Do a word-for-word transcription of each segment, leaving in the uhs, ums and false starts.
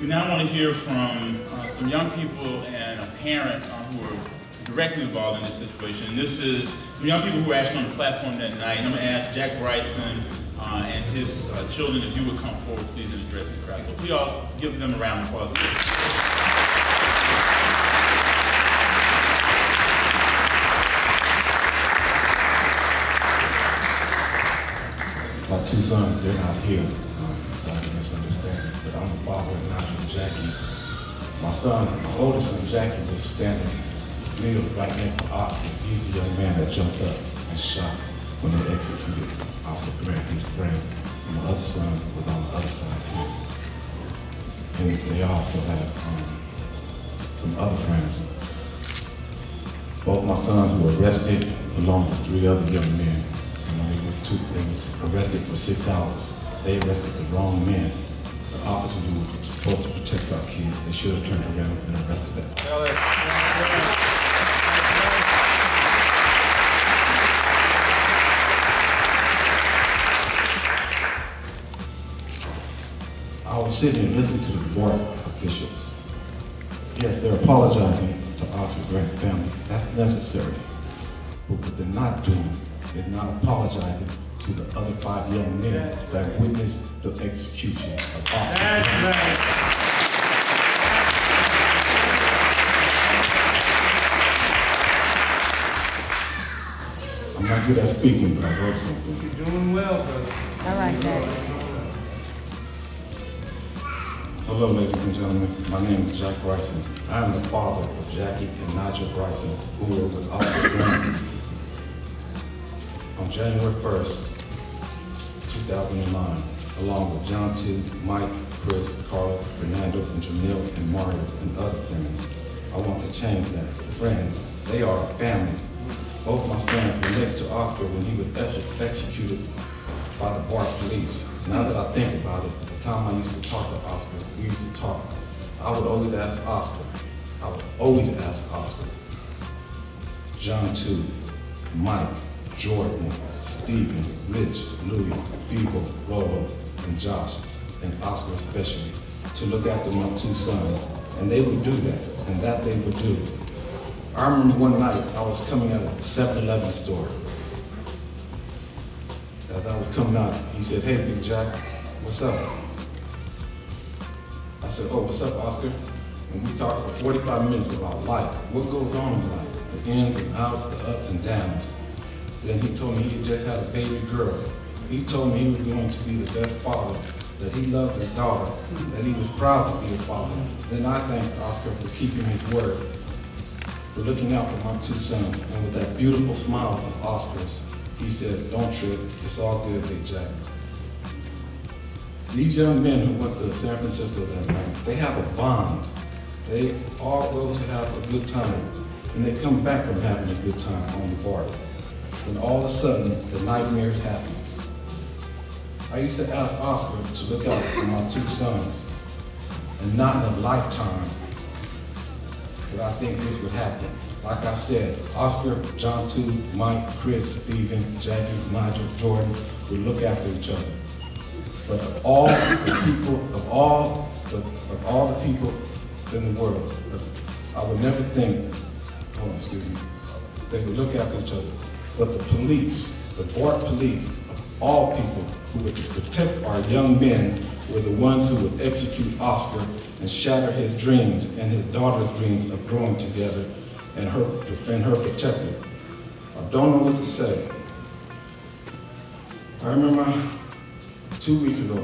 We now want to hear from uh, some young people and a parent uh, who are directly involved in this situation. And this is some young people who were actually on the platform that night. And I'm going to ask Jack Bryson uh, and his uh, children if you would come forward, please, and address the crowd. So please all give them a round of applause. My two sons, they're not here, um, don't get misunderstanding, but I'm the father of Nigel and Jackie. My son, my oldest son, Jackie, was standing kneeled right next to Oscar. He's the young man that jumped up and shot when they executed Oscar Grant, his friend. And my other son was on the other side too. And they also have um, some other friends. Both my sons were arrested along with three other young men. Two, they were arrested for six hours. They arrested the wrong men. The officers who were supposed to protect our kids, they should have turned around and arrested that officer. I was sitting and listening to the BART officials. Yes, they're apologizing to Oscar Grant's family. That's necessary. But what they're not doing is not apologizing to the other five young men that witnessed the execution of Oscar Grant. Right. I'm not good at speaking, but I wrote something. You're doing well, brother. I like that. Hello, ladies and gentlemen. My name is Jack Bryson. I am the father of Jackie and Nigel Bryson, who were with Oscar Grant. On January first, two thousand nine, along with John T, Mike, Chris, Carlos, Fernando, and Jamil, and Mario, and other friends. I want to change that. Friends, they are a family. Both my sons were next to Oscar when he was ex executed by the BART police. Now that I think about it, the time I used to talk to Oscar, we used to talk. I would always ask Oscar. I would always ask Oscar. John T, Mike, Jordan, Stephen, Rich, Louie, Phoebe, Rolo, and Josh, and Oscar especially, to look after my two sons. And they would do that, and that they would do. I remember one night I was coming out of a seven eleven store. As I was coming out, he said, "Hey, Big Jack, what's up?" I said, "Oh, what's up, Oscar?" And we talked for forty-five minutes about life, what goes on in life, the ins and outs, the ups and downs. Then he told me he had just had a baby girl. He told me he was going to be the best father, that he loved his daughter, that he was proud to be a father. Then I thanked Oscar for keeping his word, for looking out for my two sons. And with that beautiful smile of Oscar's, he said, "Don't trip, it's all good, Big Jack." These young men who went to San Francisco that night, they have a bond. They all go to have a good time, and they come back from having a good time on the BART. And all of a sudden, the nightmares happened. I used to ask Oscar to look out for my two sons, and not in a lifetime did I think this would happen. Like I said, Oscar, John T, Mike, Chris, Steven, Jackie, Nigel, Jordan would look after each other. But of all the people, of all the, of all the people in the world, I would never think, oh, excuse me, they would look after each other. But the police, the BART police, of all people who were to protect our young men, were the ones who would execute Oscar and shatter his dreams and his daughter's dreams of growing together and her, and her protector. I don't know what to say. I remember two weeks ago,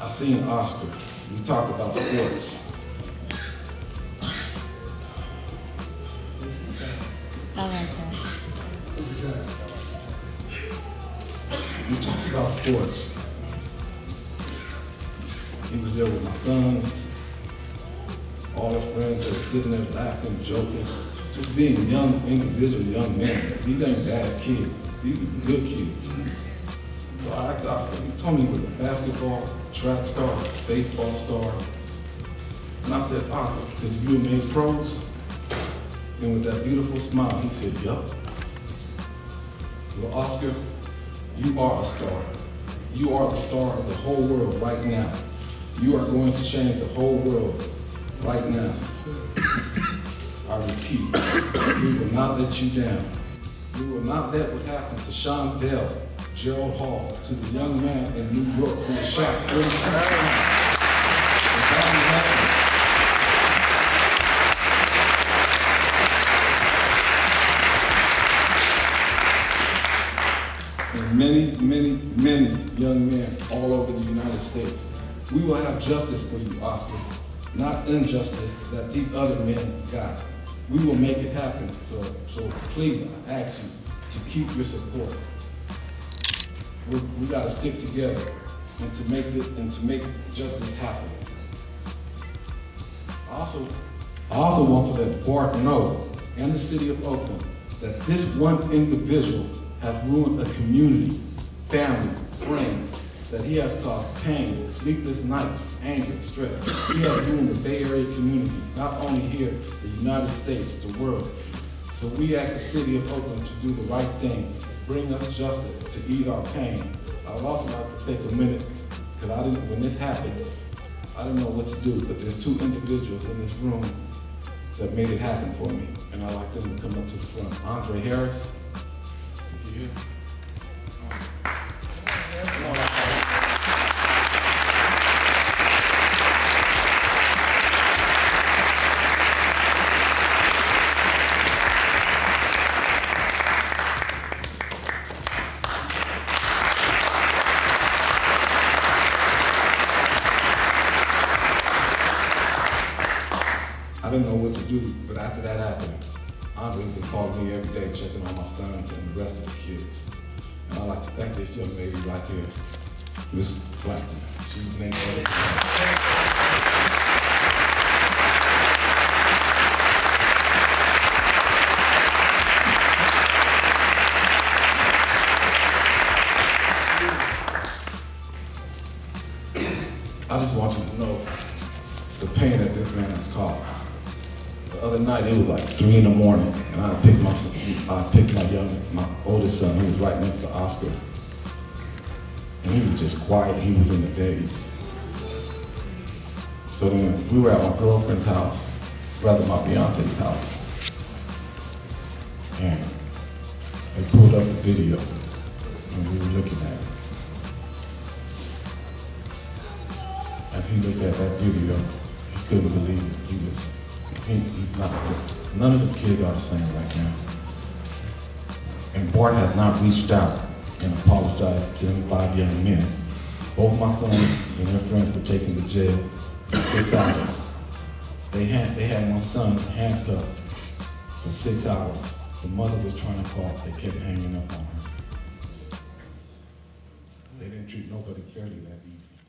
I seen Oscar. We talked about sports. We talked about sports. He was there with my sons, all his friends that were sitting there laughing, joking, just being young, individual young men. These ain't bad kids. These are good kids. So I asked Oscar, he told me he was a basketball, track star, baseball star. And I said, "Oscar, could you have made pros?" And with that beautiful smile, he said, "Yup." Well, Oscar, you are a star. You are the star of the whole world right now. You are going to change the whole world right now. I repeat, we will not let you down. We will not let what happened to Sean Bell, Gerald Hall, to the young man in New York who was shot thirty times. And many, many, many young men all over the United States. We will have justice for you, Oscar, not injustice that these other men got. We will make it happen, so, so please, I ask you to keep your support. We, we gotta stick together and to make this, and to make justice happen. I also, I also want to let BART know, and the city of Oakland, that this one individual has ruined a community, family, friends, that he has caused pain, sleepless nights, anger, stress. He has ruined the Bay Area community, not only here, the United States, the world. So we ask the city of Oakland to do the right thing, bring us justice, to ease our pain. I would also like to take a minute, because I didn't, when this happened, I didn't know what to do, but there's two individuals in this room that made it happen for me, and I'd like them to come up to the front. Andre Harris, if you're here. I didn't know what to do, but after that happened, Andre's been calling me every day, checking on my sons and the rest of the kids. And I'd like to thank this young lady right here, Miz Blackman. She's named her. I just want you to know the pain that this man has caused. The other night, it was like three in the morning, and I picked my son, I picked my young, my oldest son, who was right next to Oscar, and he was just quiet. He was in the daze. So then we were at my girlfriend's house, rather my fiance's house, and they pulled up the video, and we were looking at it. As he looked at that video, he couldn't believe it. He was. He, he's not good. None of the kids are the same right now. And BART has not reached out and apologized to them five young men. Both my sons and their friends were taken to jail for six hours. They had, they had my sons handcuffed for six hours. The mother was trying to call, they kept hanging up on her. They didn't treat nobody fairly that evening.